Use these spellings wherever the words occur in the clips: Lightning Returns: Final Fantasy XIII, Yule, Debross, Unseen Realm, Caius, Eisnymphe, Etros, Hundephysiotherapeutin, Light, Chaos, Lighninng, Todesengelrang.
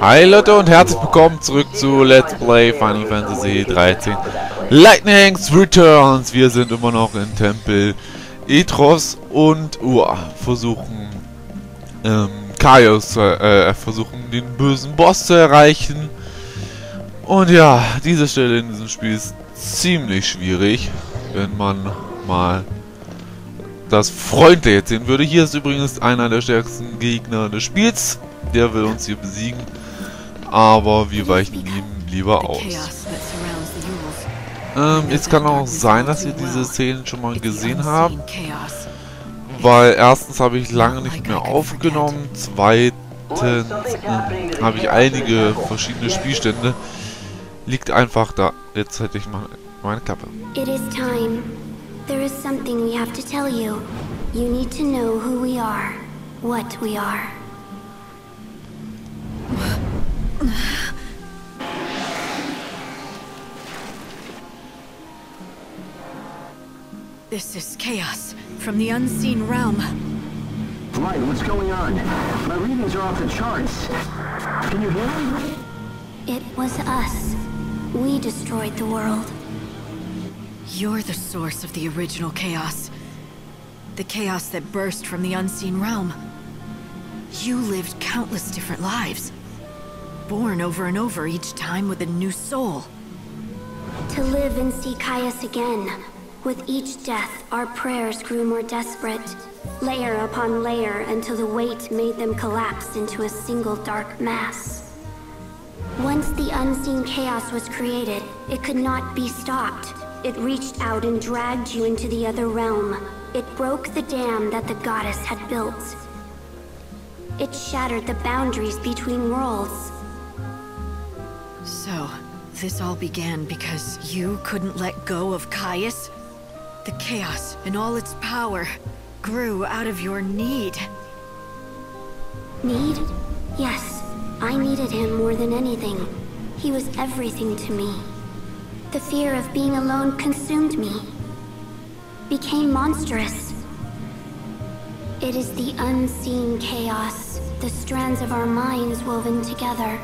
Hi Leute und herzlich willkommen zurück zu Let's Play Final Fantasy XIII Lightning Returns. Wir sind immer noch in Tempel Etros und versuchen Caius, versuchen den bösen Boss zu erreichen. Und ja, diese Stelle in diesem Spiel ist ziemlich schwierig, wenn man mal das Freund jetzt sehen würde. Hier ist übrigens einer der stärksten Gegner des Spiels. Der will uns hier besiegen, aber wir weichen ihm lieber aus. Jetzt kann auch sein, dass wir diese Szenen schon mal gesehen haben, weil erstens habe ich lange nicht mehr aufgenommen, zweitens habe ich einige verschiedene Spielstände. Liegt einfach da. Jetzt hätte ich mal meine Kappe. It is time. There is something we have to tell you. You need to know who we are, what we are. This is Chaos from the Unseen Realm. Light, what's going on? My readings are off the charts. Can you hear me? It was us. We destroyed the world. You're the source of the original chaos. The chaos that burst from the Unseen Realm. You lived countless different lives. Born over and over, each time with a new soul. To live and see Caius again. With each death, our prayers grew more desperate, layer upon layer, until the weight made them collapse into a single dark mass. Once the unseen chaos was created, it could not be stopped. It reached out and dragged you into the other realm. It broke the dam that the goddess had built. It shattered the boundaries between worlds. So, this all began because you couldn't let go of Caius? The chaos and all its power grew out of your need. Need? Yes, I needed him more than anything. He was everything to me. The fear of being alone consumed me. Became monstrous. It is the unseen chaos, the strands of our minds woven together.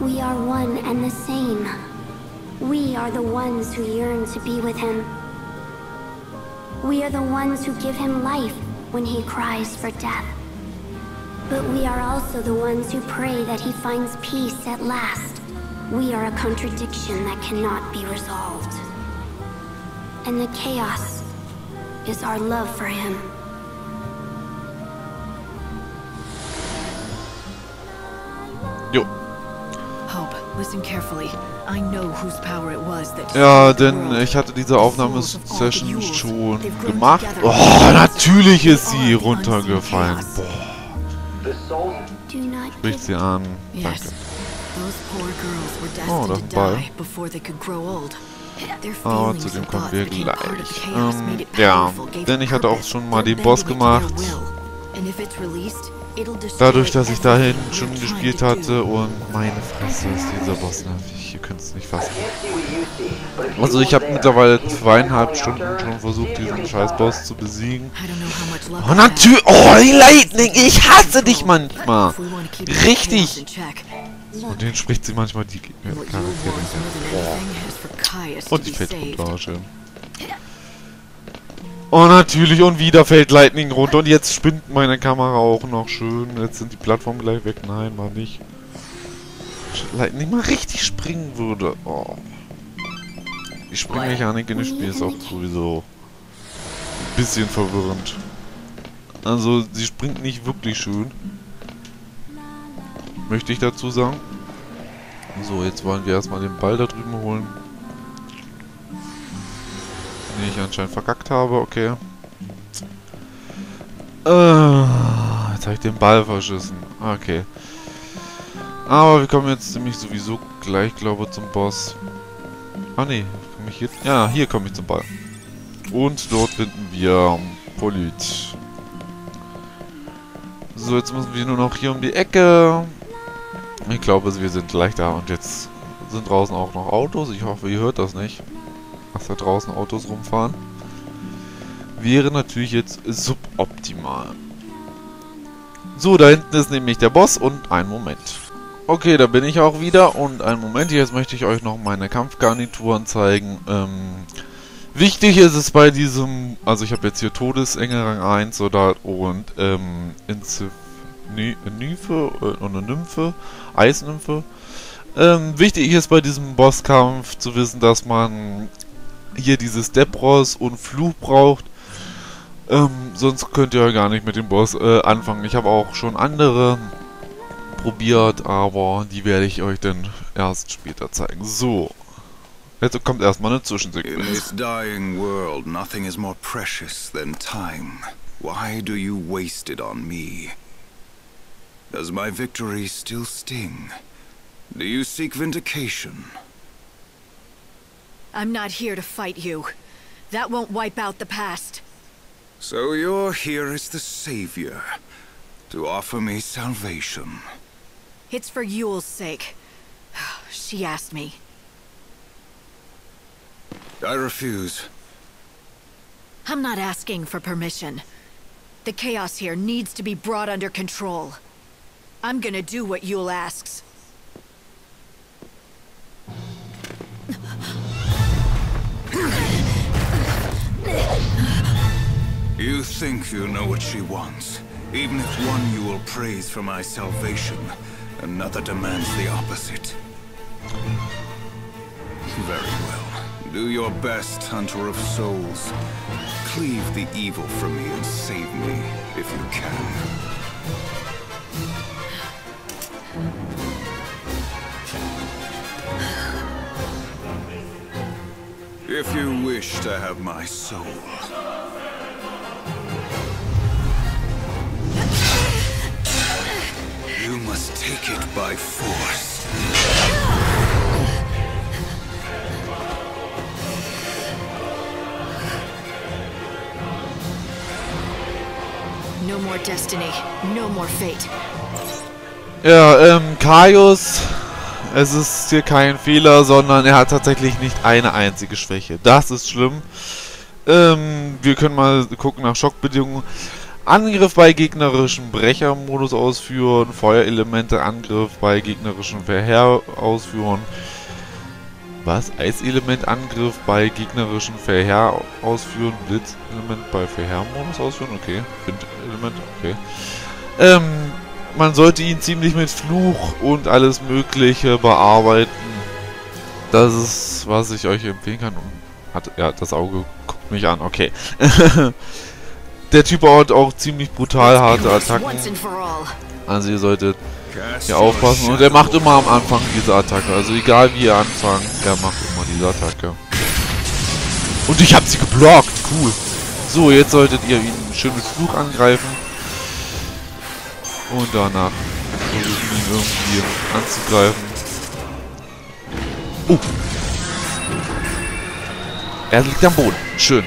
We are one and the same. We are the ones who yearn to be with him. We are the ones who give him life when he cries for death. But we are also the ones who pray that he finds peace at last. We are a contradiction that cannot be resolved. And the chaos is our love for him. Ja, denn ich hatte diese Aufnahmesession schon gemacht. Oh, natürlich ist sie runtergefallen. Boah. Spricht sie an. Danke. Oh, das Ball. Aber zu dem kommen wir gleich. Ja, denn ich hatte auch schon mal den Boss gemacht. Dadurch, dass ich dahin schon gespielt hatte und meine Fresse ist dieser Boss nervig, ihr könnt es nicht fassen. Also ich habe mittlerweile 2,5 Stunden schon versucht, diesen Scheißboss zu besiegen. Und natürlich... Oh, Lightning, ich hasse dich manchmal! Richtig! Und den spricht sie manchmal die Charaktere. Und die fällt runter. Oh, natürlich, und wieder fällt Lightning runter. Und jetzt spinnt meine Kamera auch noch schön. Jetzt sind die Plattformen gleich weg. Nein, war nicht. Lightning mal richtig springen würde. Oh. Die Springmechanik in dem Spiel ist auch sowieso ein bisschen verwirrend. Also, sie springt nicht wirklich schön. Möchte ich dazu sagen. So, jetzt wollen wir erstmal den Ball da drüben holen. Den ich anscheinend verkackt habe, okay. Jetzt habe ich den Ball verschissen. Okay. Aber wir kommen jetzt nämlich sowieso gleich, glaube ich, zum Boss. Ah ne, komme ich jetzt? Ja, hier komme ich zum Ball. Und dort finden wir Polit. So, jetzt müssen wir nur noch hier um die Ecke. Ich glaube, wir sind gleich da. Und jetzt sind draußen auch noch Autos. Ich hoffe, ihr hört das nicht. Da draußen Autos rumfahren. Wäre natürlich jetzt suboptimal. So, da hinten ist nämlich der Boss und ein Moment. Okay, da bin ich auch wieder und einen Moment, jetzt möchte ich euch noch meine Kampfgarnituren zeigen. Wichtig ist es bei diesem, also ich habe jetzt hier Todesengelrang 1 Soldat und eine Nymphe, Eisnymphe. Wichtig ist bei diesem Bosskampf zu wissen, dass man hier dieses Debross und Fluch braucht. Sonst könnt ihr ja gar nicht mit dem Boss anfangen. Ich habe auch schon andere probiert, aber die werde ich euch dann erst später zeigen. So, jetzt kommt erstmal eine Zwischensequenz. In this dying world, nothing is more precious than time. Why do you waste it on me? Does my victory still sting? Do you seek vindication? I'm not here to fight you. That won't wipe out the past. So you're here as the savior, to offer me salvation. It's for Yule's sake. She asked me. I refuse. I'm not asking for permission. The chaos here needs to be brought under control. I'm gonna do what Yule asks. You think you know what she wants. Even if one Yule prays for my salvation, another demands the opposite. Very well. Do your best, Hunter of Souls. Cleave the evil from me and save me, if you can. If you wish to have my soul. You must take it by force. No more destiny, no more fate. Ja, Caius. Es ist hier kein Fehler, sondern er hat tatsächlich nicht eine einzige Schwäche. Das ist schlimm. Wir können mal gucken nach Schockbedingungen. Angriff bei gegnerischem Brechermodus ausführen. Feuerelemente Angriff bei gegnerischem Verheer ausführen. Was? Eiselement Angriff bei gegnerischem Verheer ausführen. Blitzelement bei Verheermodus ausführen. Okay. Windelement. Okay. Man sollte ihn ziemlich mit Fluch und alles Mögliche bearbeiten. Das ist, was ich euch empfehlen kann. Und hat, ja, das Auge guckt mich an, okay. Der Typ hat auch ziemlich brutal harte Attacken. Also ihr solltet hier aufpassen. Und er macht immer am Anfang diese Attacke. Also egal wie ihr anfangt, er macht immer diese Attacke. Und ich habe sie geblockt, cool. So, jetzt solltet ihr ihn schön mit Fluch angreifen. Und danach versuchen, ihn irgendwie anzugreifen. Oh! Er liegt am Boden. Schön.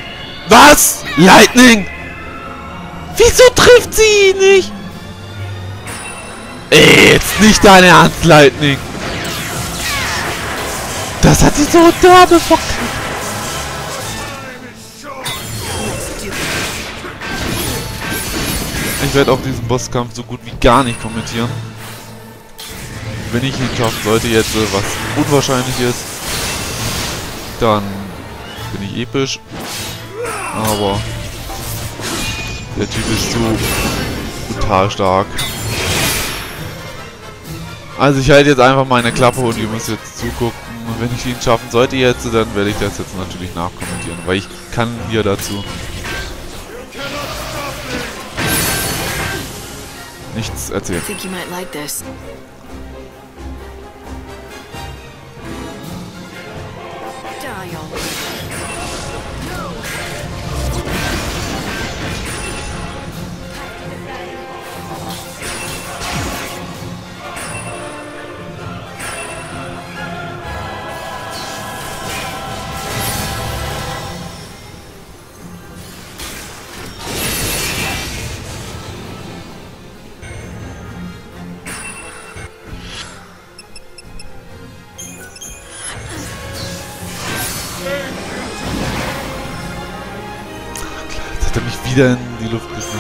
Was? Lightning! Wieso trifft sie ihn nicht? Ey, jetzt nicht dein Ernst, Lightning! Das hat sie so derbe verkackt. Ich werde auch diesen Bosskampf so gut wie gar nicht kommentieren. Wenn ich ihn schaffen sollte jetzt, was unwahrscheinlich ist, dann bin ich episch. Aber der Typ ist so brutal stark. Also ich halte jetzt einfach meine Klappe und ihr müsst jetzt zugucken. Wenn ich ihn schaffen sollte jetzt, dann werde ich das jetzt natürlich nachkommentieren, weil ich kann hier dazu nichts erzählen. In die Luft geschmissen.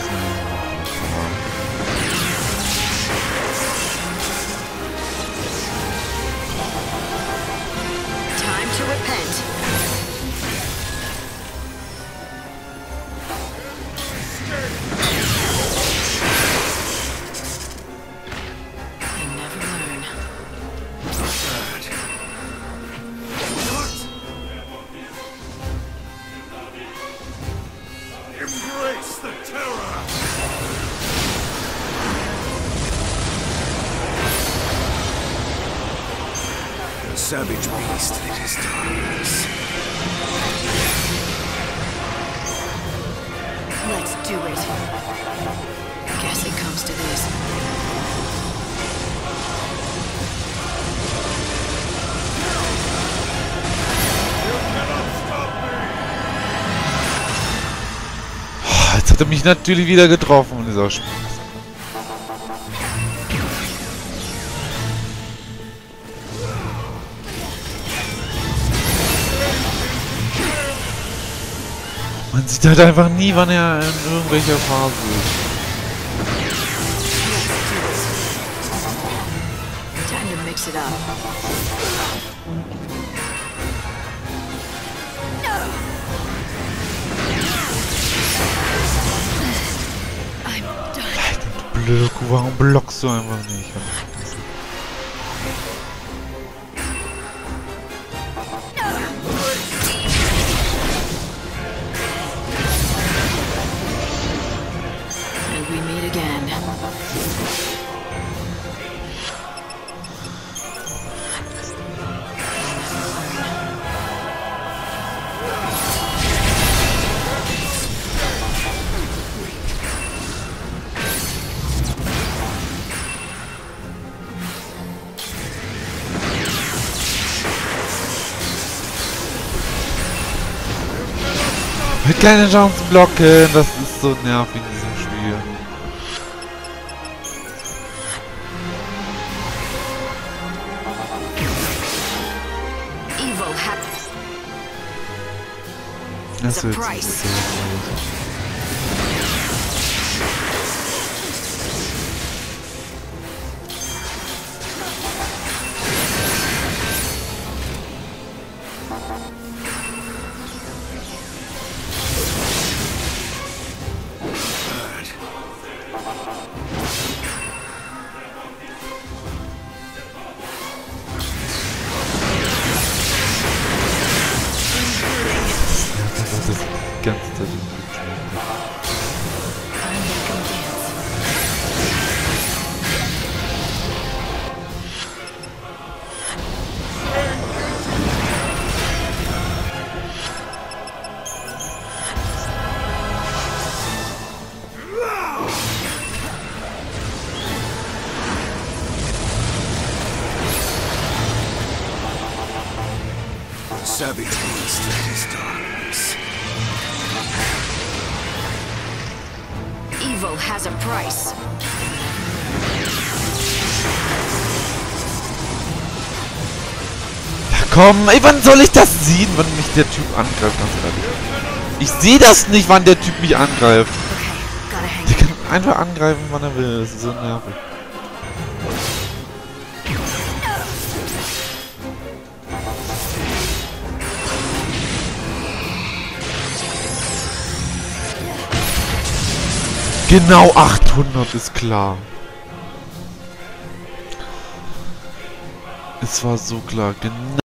savage beast that is timeless. Let's do it. Guess it comes to this. Jetzt hat er mich natürlich wieder getroffen, dieser Spaß. Man sieht halt einfach nie, wann er in irgendwelcher Phase ist. Warum blockst du einfach nicht? Keine Chance blocken, das ist so nervig in diesem Spiel. Das wird nicht so gut. Komm, ey, wann soll ich das sehen, wann mich der Typ angreift? Ich sehe das nicht, wann der Typ mich angreift. Der kann einfach angreifen, wann er will. Das ist so nervig. Genau 800 ist klar. Es war so klar, genau.